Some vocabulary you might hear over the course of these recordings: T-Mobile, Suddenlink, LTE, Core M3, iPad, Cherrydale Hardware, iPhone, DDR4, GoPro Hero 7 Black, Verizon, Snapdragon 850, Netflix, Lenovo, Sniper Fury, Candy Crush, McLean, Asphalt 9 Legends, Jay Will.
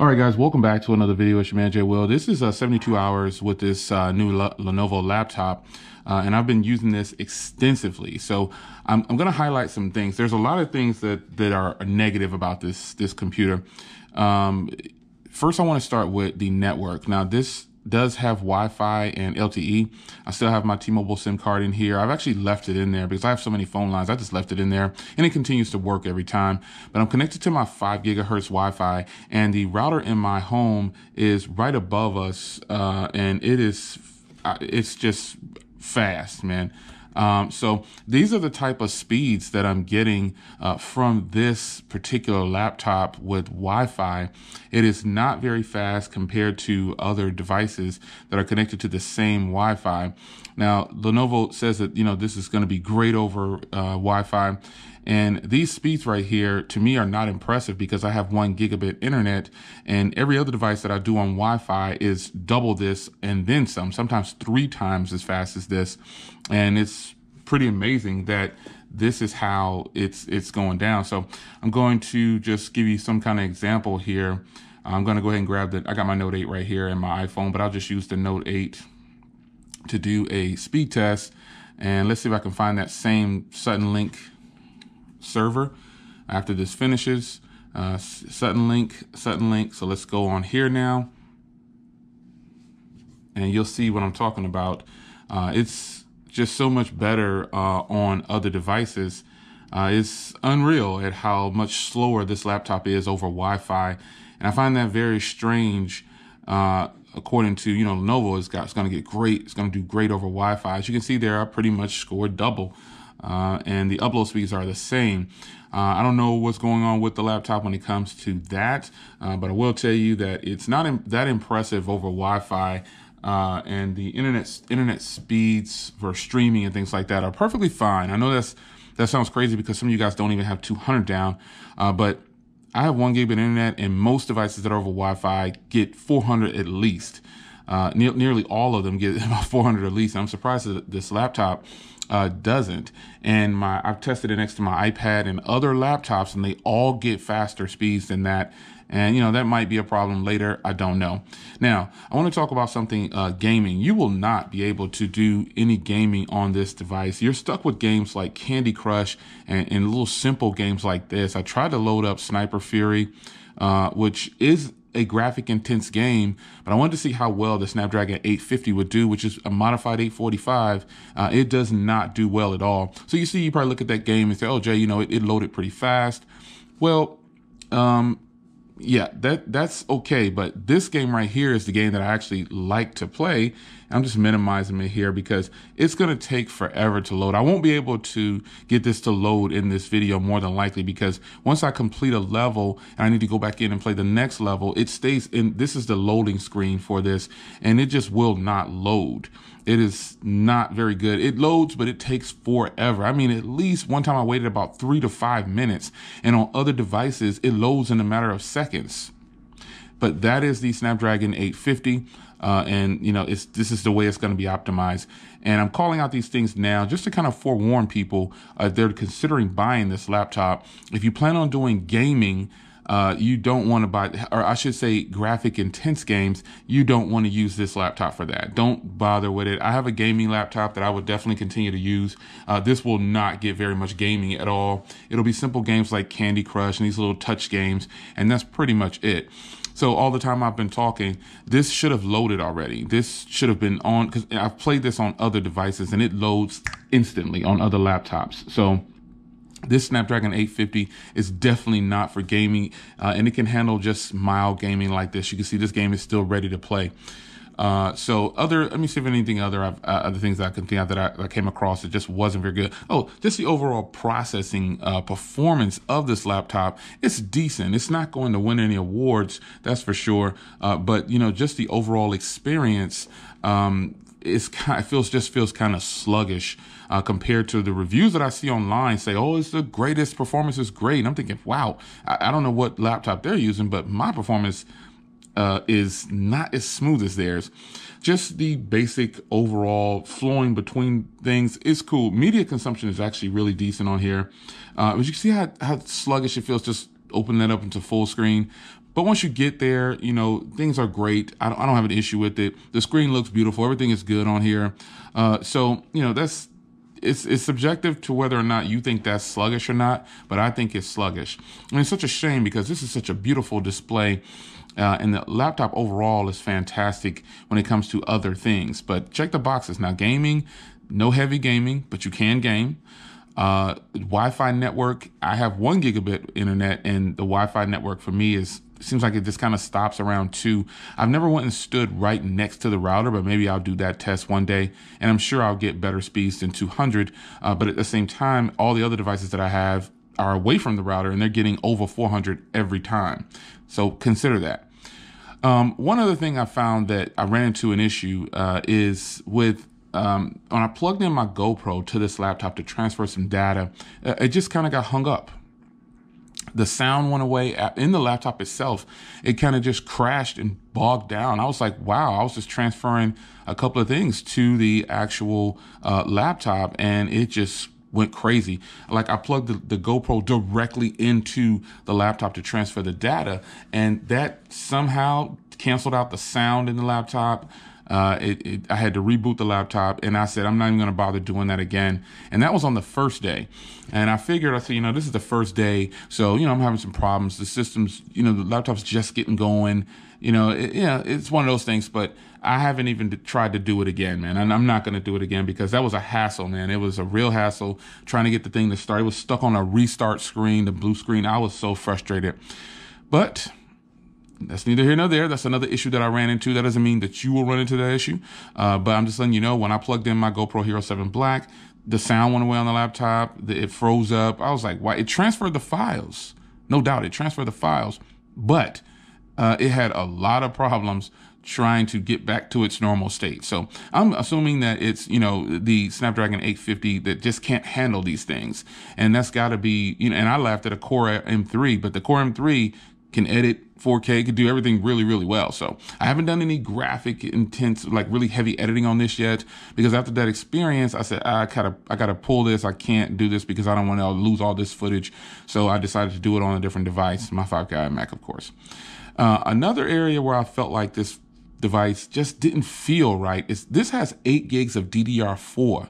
All right, guys, welcome back to another video. It's your man, Jay Will. This is 72 hours with this new Lenovo laptop, and I've been using this extensively. So I'm going to highlight some things. There's a lot of things that are negative about this computer. First, I want to start with the network. Now, this does have Wi-Fi and LTE. I still have my T-Mobile SIM card in here. I've actually left it in there because I have so many phone lines. I just left it in there and it continues to work every time. But I'm connected to my 5 GHz Wi-Fi, and the router in my home is right above us, and it's just fast, man. So these are the type of speeds that I'm getting from this particular laptop with Wi-Fi. It is not very fast compared to other devices that are connected to the same Wi-Fi. Now, Lenovo says that, you know, this is going to be great over Wi-Fi. And these speeds right here, to me, are not impressive because I have 1 gigabit internet, and every other device that I do on Wi-Fi is double this and then some, sometimes 3 times as fast as this. And it's pretty amazing that this is how it's going down. So I'm going to just give you some kind of example here. I'm going to go ahead and grab I got my Note 8 right here and my iPhone, but I'll just use the Note 8 to do a speed test. And let's see if I can find that same Suddenlink server after this finishes. Suddenlink. So let's go on here now, and you'll see what I'm talking about. It's just so much better on other devices. It's unreal at how much slower this laptop is over Wi-Fi, and I find that very strange. According to, you know, Lenovo, it's going to get great. It's going to do great over Wi-Fi. As you can see there, I pretty much scored double. And the upload speeds are the same. I don't know what's going on with the laptop when it comes to that, but I will tell you that it's not that impressive over Wi-Fi, and the internet speeds for streaming and things like that are perfectly fine. I know that sounds crazy because some of you guys don't even have 200 down, but I have 1 gigabit internet, and most devices that are over Wi-Fi get 400 at least. Nearly all of them get about 400 at least. I'm surprised that this laptop doesn't. And I've tested it next to my iPad and other laptops, and they all get faster speeds than that. And, you know, that might be a problem later. I don't know. Now, I want to talk about something gaming. You will not be able to do any gaming on this device. You're stuck with games like Candy Crush and little simple games like this. I tried to load up Sniper Fury, which is a graphic intense game, but I wanted to see how well the Snapdragon 850 would do, which is a modified 845. It does not do well at all. So you see, you probably look at that game and say, oh, Jay, you know, it loaded pretty fast. Well, yeah, that's okay. But this game right here is the game that I actually like to play. I'm just minimizing it here because it's going to take forever to load. I won't be able to get this to load in this video more than likely, because once I complete a level and I need to go back in and play the next level, it stays in. This is the loading screen for this, and it just will not load. It is not very good. It loads, but it takes forever. I mean, at least one time I waited about 3 to 5 minutes, and on other devices, it loads in a matter of seconds. But that is the Snapdragon 850. And, you know, this is the way it's going to be optimized. And I'm calling out these things now just to kind of forewarn people if they're considering buying this laptop. If you plan on doing gaming, you don't want to buy, or I should say graphic intense games, you don't want to use this laptop for that. Don't bother with it. I have a gaming laptop that I would definitely continue to use. This will not get very much gaming at all. It'll be simple games like Candy Crush and these little touch games, and that's pretty much it. So all the time I've been talking, this should have loaded already. This should have been on, because I've played this on other devices and it loads instantly on other laptops. So this Snapdragon 850 is definitely not for gaming, and it can handle just mild gaming like this. You can see this game is still ready to play. So let me see if anything other things that I can think of that I came across that just wasn't very good. Oh, just the overall processing, performance of this laptop. It's decent. It's not going to win any awards, that's for sure. But you know, just the overall experience, it just feels kind of sluggish compared to the reviews that I see online say, oh, it's the greatest performance, is great. And I'm thinking, wow, I don't know what laptop they're using, but my performance is not as smooth as theirs. Just the basic overall flowing between things is cool. Media consumption is actually really decent on here. But you can see how sluggish it feels. Just open that up into full screen. But once you get there, you know, things are great. I don't have an issue with it. The screen looks beautiful. Everything is good on here. So, you know, that's, it's subjective to whether or not you think that's sluggish or not, but I think it's sluggish. And it's such a shame because this is such a beautiful display. And the laptop overall is fantastic when it comes to other things. But check the boxes. Now, gaming, no heavy gaming, but you can game. Wi-Fi network, I have 1 gigabit internet, and the Wi-Fi network for me is, seems like it just kind of stops around 2. I've never went and stood right next to the router, but maybe I'll do that test one day, and I'm sure I'll get better speeds than 200. But at the same time, all the other devices that I have are away from the router, and they're getting over 400 every time. So consider that. One other thing I found that I ran into an issue is with when I plugged in my GoPro to this laptop to transfer some data, it just kind of got hung up. The sound went away in the laptop itself. It kind of just crashed and bogged down. I was like, wow, I was just transferring a couple of things to the actual laptop, and it just went crazy. Like, I plugged the GoPro directly into the laptop to transfer the data, and that somehow canceled out the sound in the laptop. I had to reboot the laptop, and I said, I'm not even going to bother doing that again. And that was on the first day. And I figured, I said, you know, this is the first day. So, you know, I'm having some problems. The system's, you know, the laptop's just getting going. You know, it's one of those things, but I haven't even tried to do it again, man. And I'm not going to do it again because that was a hassle, man. It was a real hassle trying to get the thing to start. It was stuck on a restart screen, the blue screen. I was so frustrated. But that's neither here nor there. That's another issue that I ran into. That doesn't mean that you will run into that issue. But I'm just letting you know, when I plugged in my GoPro Hero 7 Black, the sound went away on the laptop. It froze up. I was like, why? It transferred the files. No doubt it transferred the files. But it had a lot of problems trying to get back to its normal state. So I'm assuming that it's, you know, the Snapdragon 850 that just can't handle these things. And that's got to be, you know, and I laughed at a Core M3, but the Core M3 can edit 4K, could do everything really, really well. So I haven't done any graphic intense, like really heavy editing on this yet, because after that experience, I said, I gotta pull this. I can't do this because I don't want to lose all this footage. So I decided to do it on a different device, my 5K Mac, of course. Another area where I felt like this device just didn't feel right is this has 8 gigs of DDR4,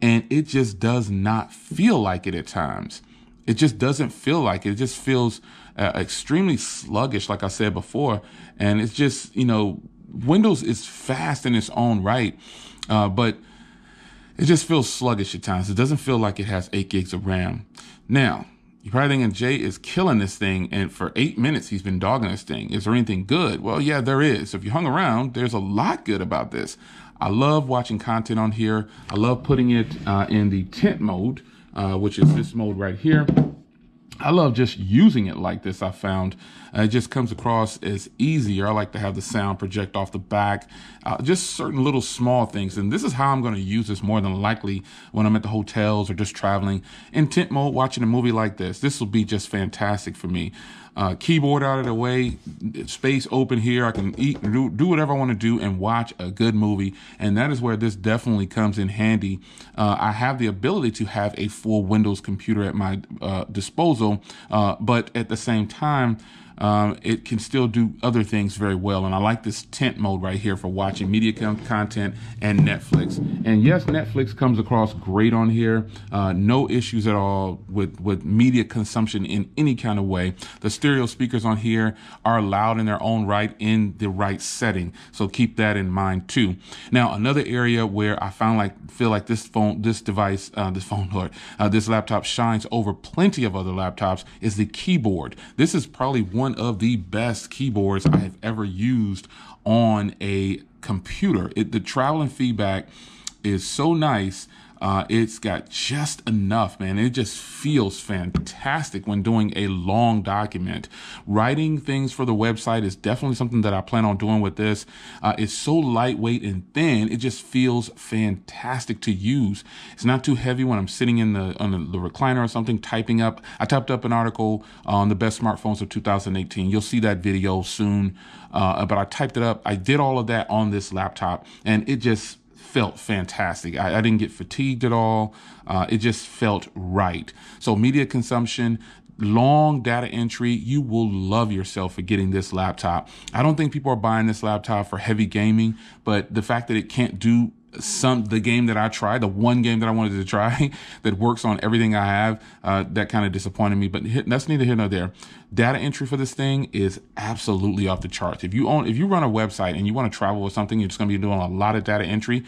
and it just does not feel like it at times. It just doesn't feel like it. It just feels extremely sluggish, like I said before. And it's just, you know, Windows is fast in its own right, but it just feels sluggish at times. It doesn't feel like it has 8 gigs of RAM. Now, you're probably thinking, Jay is killing this thing, and for 8 minutes he's been dogging this thing. Is there anything good? Well, yeah, there is. If you hung around, there's a lot good about this. I love watching content on here. I love putting it in the tent mode, which is this mode right here. I love just using it like this. I found it just comes across as easier. I like to have the sound project off the back, just certain little small things. And this is how I'm going to use this more than likely when I'm at the hotels or just traveling. In tent mode, watching a movie like this, this will be just fantastic for me. Keyboard out of the way, space open here. I can eat and do whatever I want to do and watch a good movie. And that is where this definitely comes in handy. I have the ability to have a full Windows computer at my disposal, but at the same time, it can still do other things very well. And I like this tent mode right here for watching media content and Netflix. And yes, Netflix comes across great on here. No issues at all with media consumption in any kind of way. The stereo speakers on here are loud in their own right in the right setting. So keep that in mind too. Now, another area where I feel like this laptop shines over plenty of other laptops is the keyboard. This is probably one of the best keyboards I have ever used on a computer. The travel and feedback is so nice. It's got just enough, man. It just feels fantastic when doing a long document. Writing things for the website is definitely something that I plan on doing with this. It's so lightweight and thin. It just feels fantastic to use. It's not too heavy when I'm sitting in on the recliner or something, typing up. I typed up an article on the best smartphones of 2018. You'll see that video soon, but I typed it up. I did all of that on this laptop, and it just felt fantastic. I didn't get fatigued at all. It just felt right. So media consumption, long data entry. You will love yourself for getting this laptop. I don't think people are buying this laptop for heavy gaming, but the fact that it can't do the game that I tried, the one game that I wanted to try that works on everything I have, that kind of disappointed me, but that's neither here nor there. Data entry for this thing is absolutely off the charts. If you run a website and you want to travel or something, you're just going to be doing a lot of data entry.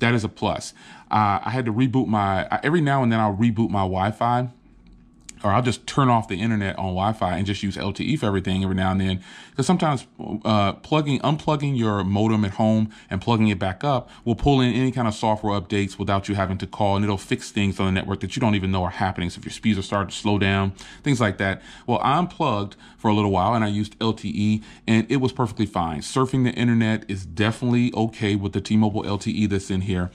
That is a plus. I had to reboot my, every now and then I'll reboot my Wi-Fi, or I'll just turn off the internet on Wi-Fi and just use LTE for everything every now and then. Because sometimes unplugging your modem at home and plugging it back up will pull in any kind of software updates without you having to call, and it'll fix things on the network that you don't even know are happening. So if your speeds are starting to slow down, things like that. Well, I unplugged for a little while and I used LTE and it was perfectly fine. Surfing the internet is definitely okay with the T-Mobile LTE that's in here.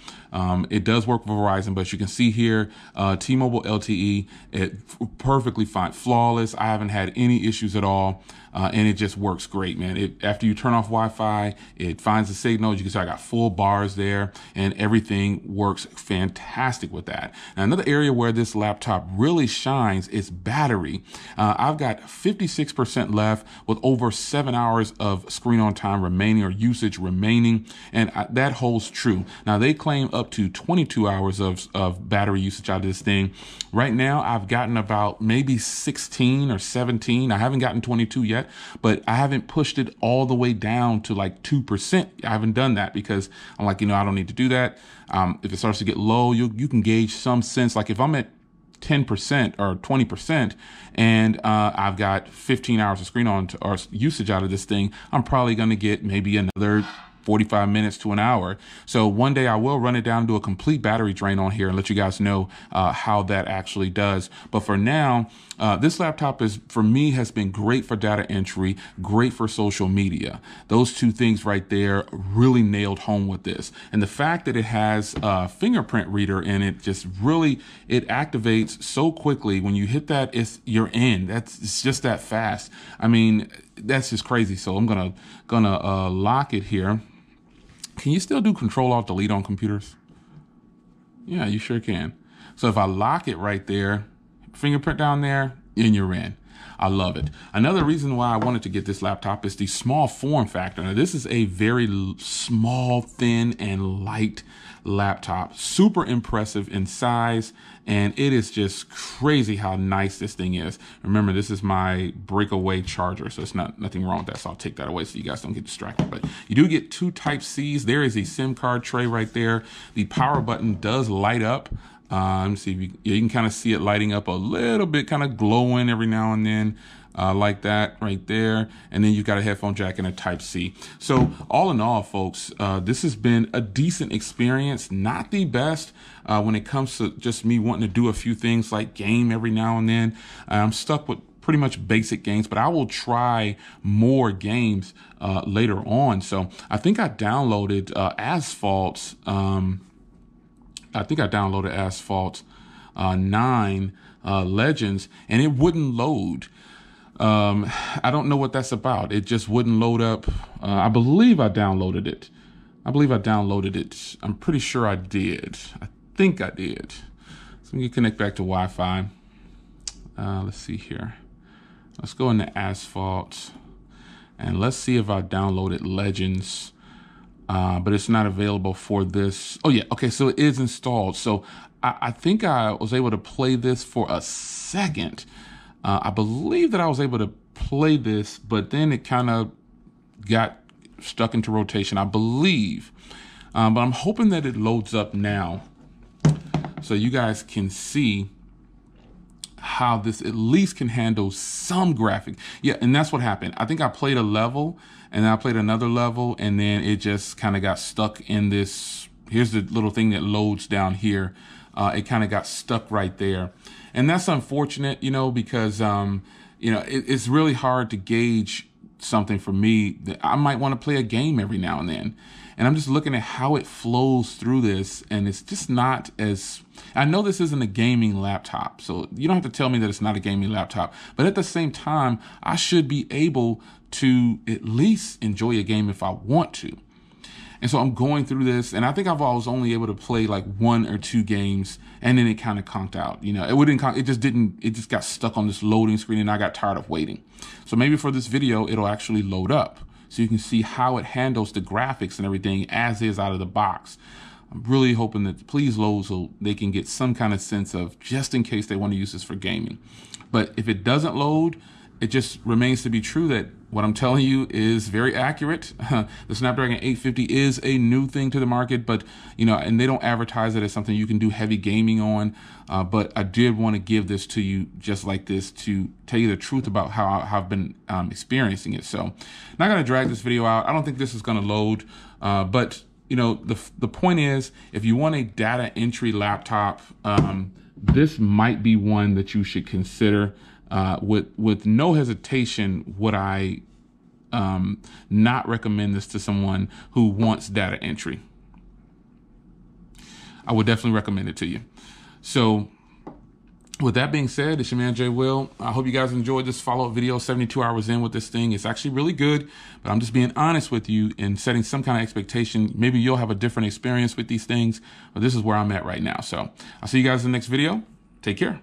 It does work with Verizon, but as you can see here, T-Mobile LTE, it perfectly fine, flawless. I haven't had any issues at all, and it just works great, man. After you turn off Wi-Fi, it finds the signal. As you can see, I got full bars there, and everything works fantastic with that. Now, another area where this laptop really shines is battery. I've got 56% left with over 7 hours of screen on time remaining, or usage remaining, and that holds true. Now, they claim up to 22 hours of battery usage out of this thing. Right now, I've gotten about maybe 16 or 17. I haven't gotten 22 yet, but I haven't pushed it all the way down to like 2%. I haven't done that because I'm like, you know, I don't need to do that. If it starts to get low, you can gauge some sense. Like if I'm at 10% or 20% and I've got 15 hours of screen on or usage out of this thing, I'm probably going to get maybe another 45 minutes to an hour. So one day I will run it down to a complete battery drain on here and let you guys know how that actually does. But for now, this laptop is, for me, has been great for data entry, great for social media. Those two things right there really nailed home with this. And the fact that it has a fingerprint reader in it, just really, it activates so quickly. When you hit that, you're in. It's just that fast. I mean, that's just crazy. So I'm gonna lock it here. Can you still do Control-Alt-Delete on computers? Yeah, you sure can. So if I lock it right there, fingerprint down there, and you're in. I love it. Another reason why I wanted to get this laptop is the small form factor. Now, this is a very small, thin, and light laptop. Super impressive in size, and it is just crazy how nice this thing is. Remember, this is my breakaway charger, so it's nothing wrong with that, so I'll take that away so you guys don't get distracted. But you do get two Type-Cs. There is a SIM card tray right there. The power button does light up. Let me see if you can kind of see it lighting up a little bit, kind of glowing every now and then, like that right there. And then you've got a headphone jack and a Type-C. So all in all, folks, this has been a decent experience, not the best when it comes to just me wanting to do a few things like game every now and then. I'm stuck with pretty much basic games, but I will try more games later on. So I think I downloaded Asphalt. I think I downloaded Asphalt 9 Legends, and it wouldn't load. I don't know what that's about. It just wouldn't load up. I believe I downloaded it. I'm pretty sure I did. I think I did. So I'm gonna connect back to Wi-Fi. Let's see here. Let's go into Asphalt, and let's see if I downloaded Legends. But it's not available for this. Oh yeah, okay, so it is installed. So I think I was able to play this for a second. I believe that I was able to play this, but then it kind of got stuck into rotation, I believe. But I'm hoping that it loads up now so you guys can see how this at least can handle some graphic. Yeah, and that's what happened. I think I played a level, and then I played another level, and then it just kind of got stuck in this. Here's the little thing that loads down here. It kind of got stuck right there. And that's unfortunate, you know, because, you know, it's really hard to gauge something for me that I might want to play a game every now and then. And I'm just looking at how it flows through this, and it's just not as, I know this isn't a gaming laptop, so you don't have to tell me that it's not a gaming laptop, but at the same time, I should be able to at least enjoy a game if I want to. And so I'm going through this, and I think I was only able to play like 1 or 2 games, and then it kind of conked out. You know, it wouldn't conk, it just got stuck on this loading screen, and I got tired of waiting. So maybe for this video, it'll actually load up, so you can see how it handles the graphics and everything as is out of the box. I'm really hoping that please load so they can get some kind of sense of, just in case they want to use this for gaming. But if it doesn't load, it just remains to be true that what I'm telling you is very accurate. The Snapdragon 850 is a new thing to the market, but you know, and they don't advertise it as something you can do heavy gaming on. But I did want to give this to you just like this to tell you the truth about how I've been experiencing it. So not going to drag this video out. I don't think this is going to load, but you know, the point is, if you want a data entry laptop, this might be one that you should consider. With no hesitation, would I not recommend this to someone who wants data entry? I would definitely recommend it to you. So with that being said, it's your man J. Will. I hope you guys enjoyed this follow-up video. 72 hours in with this thing. It's actually really good, but I'm just being honest with you and setting some kind of expectation. Maybe you'll have a different experience with these things, but this is where I'm at right now. So I'll see you guys in the next video. Take care.